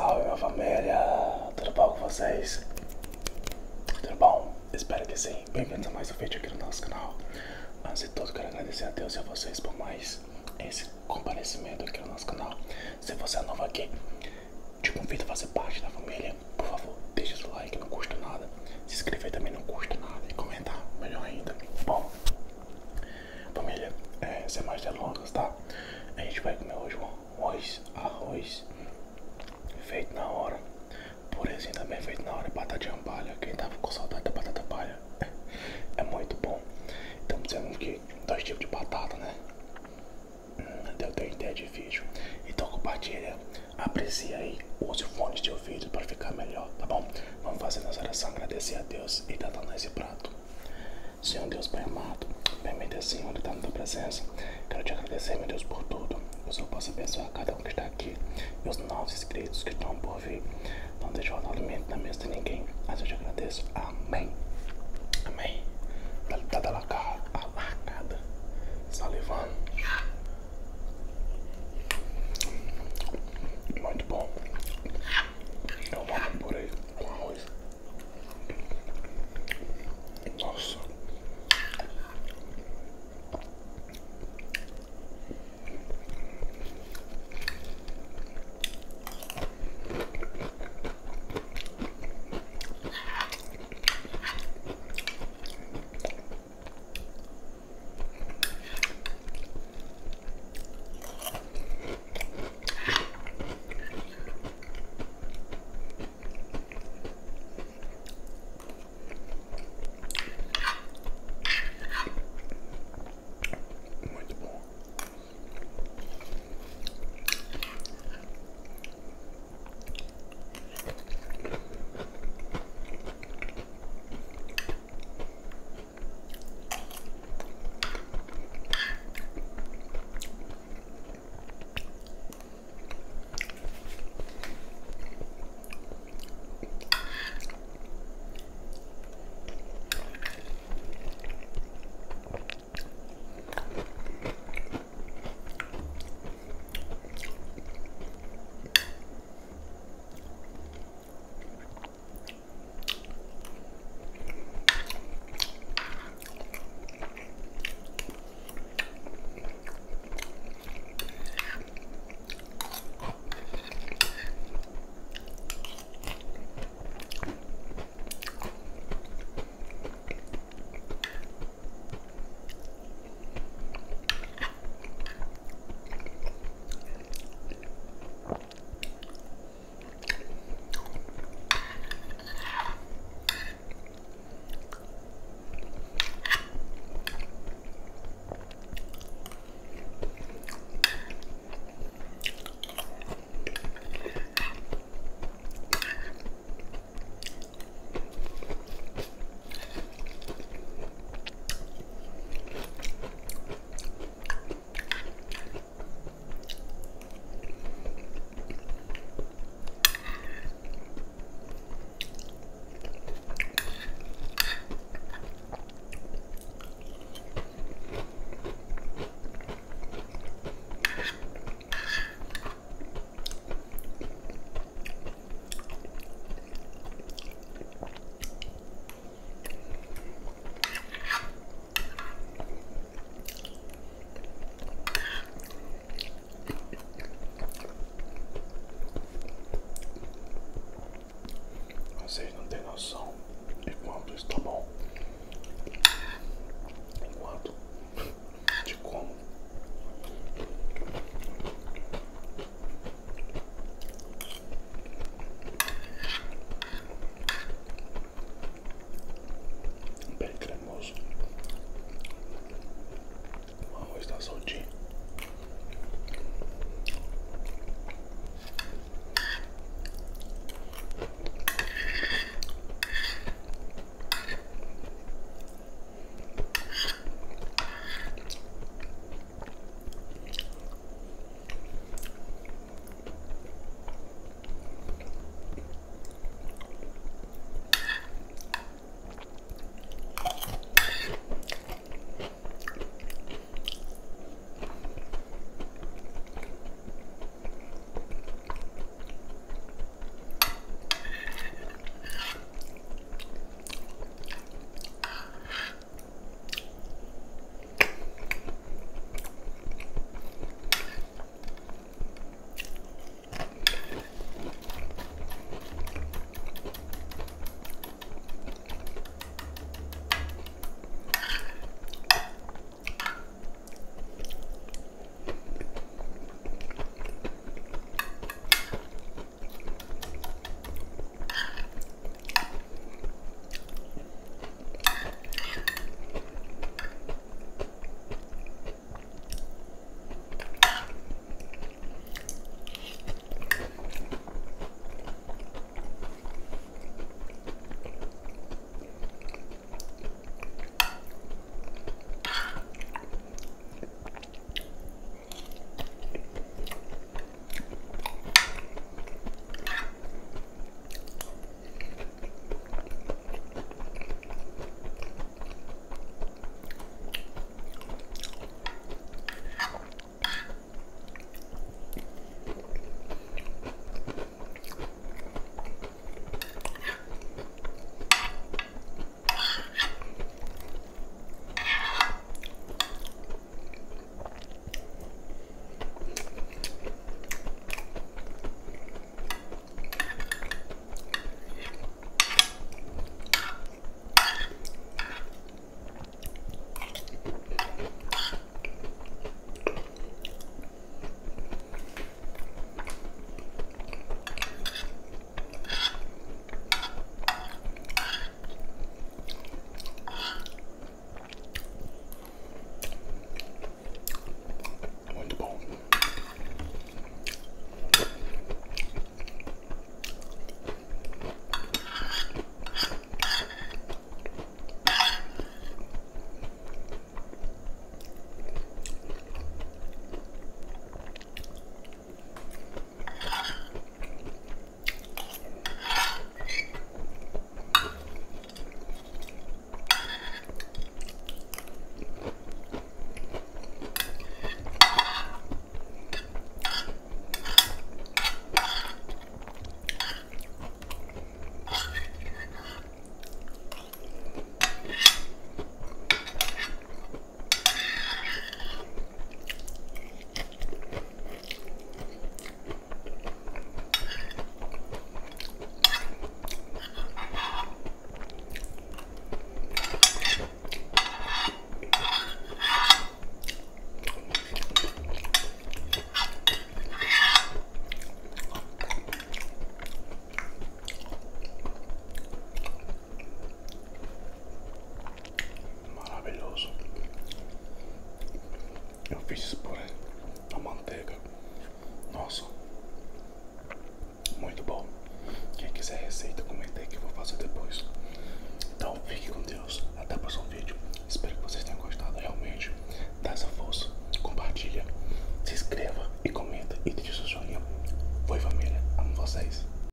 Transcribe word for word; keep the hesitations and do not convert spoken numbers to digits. Salve, minha família, tudo bom com vocês? Tudo bom? Espero que sim. Bem-vindos a mais um vídeo aqui no nosso canal. Antes de tudo, quero agradecer a Deus e a vocês por mais esse comparecimento aqui no nosso canal. Se você é novo aqui, te convido a fazer parte da família. Por favor, deixa seu like, não custa nada. Se inscrever também não custa nada. E comentar, melhor ainda. Bom, família, é, sem mais delongas, tá? A gente vai comer hoje um arroz, arroz feito na hora, purezinho também feito na hora, batatinha palha. Quem tava com saudade da batata palha é muito bom. Estamos dizendo que dois tipos de batata, né? Hum, deu até ideia de vídeo. Então compartilha, aprecia aí, use o fone de ouvido para ficar melhor, tá bom? Vamos fazer nossa oração, agradecer a Deus e tratar nesse prato. Senhor Deus Pai amado, permita assim onde está na tua presença. Quero te agradecer, meu Deus, por tudo. Eu só posso abençoar cada um que está aqui e os novos inscritos que estão por vir. Não deixe o alimento na mesa de ninguém, mas eu te agradeço. Amém. Amém.